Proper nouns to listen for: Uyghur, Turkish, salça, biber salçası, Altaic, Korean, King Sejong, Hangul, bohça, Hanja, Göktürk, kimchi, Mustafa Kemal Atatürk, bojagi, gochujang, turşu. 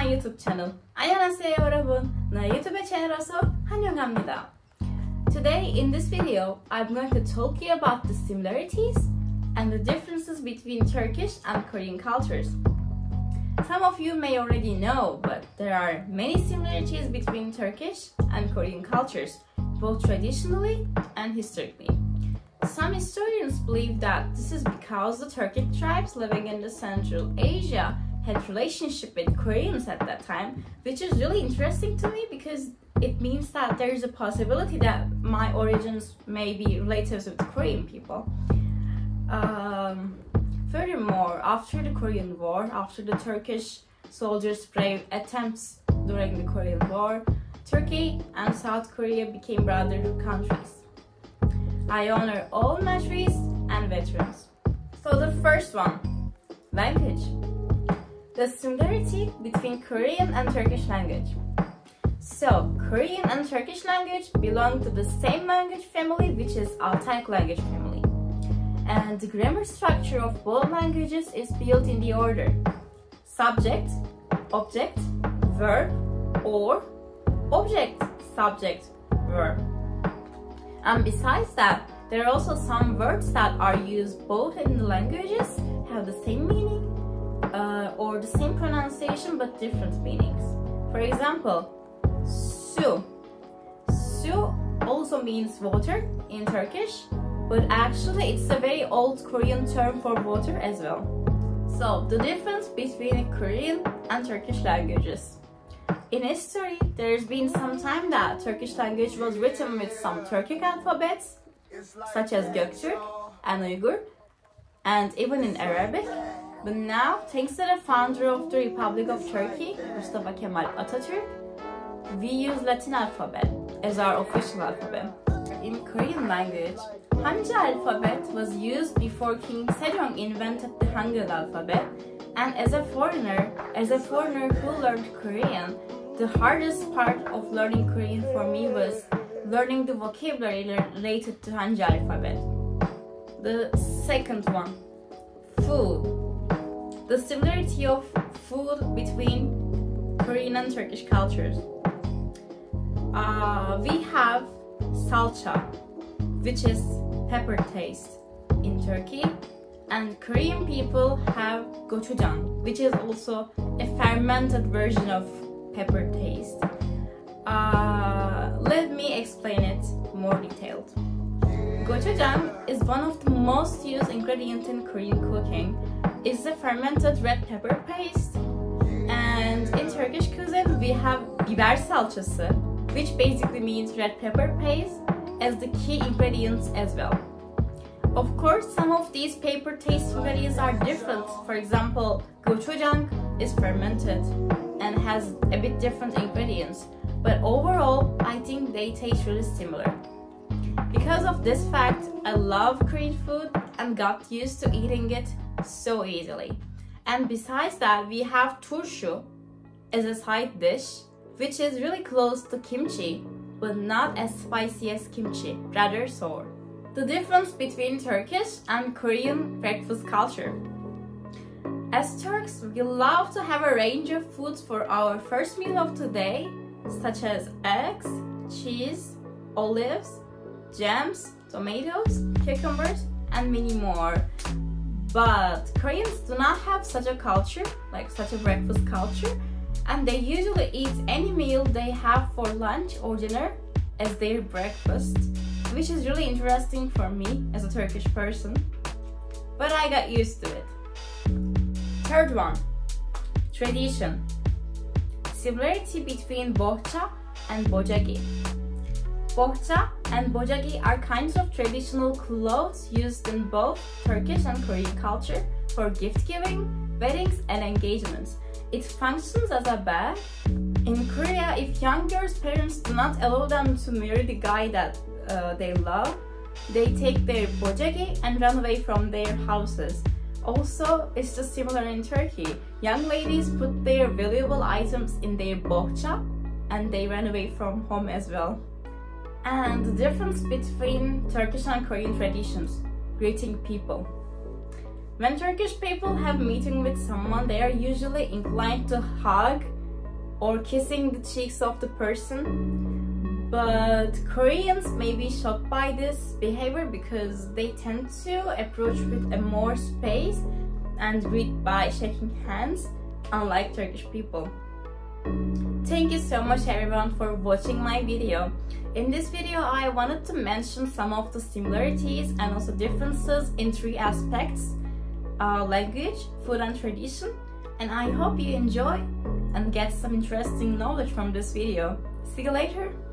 my YouTube channel. 안녕하세요 여러분. 나 유튜브 채널에서 환영합니다. Today in this video, I'm going to talk you about the similarities and the differences between Turkish and Korean cultures. Some of you may already know, but there are many similarities between Turkish and Korean cultures, both traditionally and historically. Some historians believe that this is because the Turkic tribes living in Central Asia had relationship with Koreans at that time, which is really interesting to me because it means that there is a possibility that my origins may be relatives with Korean people. Furthermore, after the Korean War, after the Turkish soldiers' brave attempts during the Korean War, Turkey and South Korea became brother countries. I honor all militaries and veterans. So the first one, language. The similarity between Korean and Turkish language. So, Korean and Turkish language belong to the same language family, which is Altaic language family. And the grammar structure of both languages is built in the order: subject, object, verb, or object, subject, verb. And besides that, there are also some words that are used both in the languages, have the same meaning or the same pronunciation but different meanings. For example, su. Su also means water in Turkish, but actually it's a very old Korean term for water as well. So the difference between Korean and Turkish languages. In history, there's been some time that Turkish language was written with some Turkic alphabets, such as Göktürk and Uyghur, and even in Arabic. But now, thanks to the founder of the Republic of Turkey, Mustafa Kemal Atatürk, we use Latin alphabet as our official alphabet. In Korean language, Hanja alphabet was used before King Sejong invented the Hangul alphabet. And as a foreigner who learned Korean, the hardest part of learning Korean for me was learning the vocabulary related to Hanja alphabet. The second one, food. The similarity of food between Korean and Turkish cultures. We have salça, which is pepper taste in Turkey. And Korean people have gochujang, which is also a fermented version of pepper taste. Let me explain it more detailed. Gochujang is one of the most used ingredients in Korean cooking. It's a fermented red pepper paste. And in Turkish cuisine, we have biber salçası, which basically means red pepper paste, as the key ingredients as well. Of course, some of these pepper taste varieties are different. For example, gochujang is fermented and has a bit different ingredients. But overall, I think they taste really similar. Because of this fact, I love Korean food and got used to eating it so easily. And besides that, we have turşu as a side dish, which is really close to kimchi, but not as spicy as kimchi, rather sour. The difference between Turkish and Korean breakfast culture. As Turks, we love to have a range of foods for our first meal of the day, such as eggs, cheese, olives, jams, tomatoes, cucumbers, and many more. But Koreans do not have such a culture, like such a breakfast culture, and they usually eat any meal they have for lunch or dinner as their breakfast, which is really interesting for me as a Turkish person, but I got used to it. Third one, tradition. Similarity between bohça and bojagi. Bohça and bojagi are kinds of traditional clothes used in both Turkish and Korean culture for gift-giving, weddings, and engagements. It functions as a bag. In Korea, if young girls' parents do not allow them to marry the guy that they love, they take their bojagi and run away from their houses. Also, it's just similar in Turkey. Young ladies put their valuable items in their bohça and they run away from home as well. And the difference between Turkish and Korean traditions, greeting people. When Turkish people have a meeting with someone, they are usually inclined to hug or kissing the cheeks of the person. But Koreans may be shocked by this behavior because they tend to approach with a more space and greet by shaking hands, unlike Turkish people. Thank you so much everyone for watching my video. In this video I wanted to mention some of the similarities and also differences in three aspects: language, food and tradition, and I hope you enjoy and get some interesting knowledge from this video. See you later!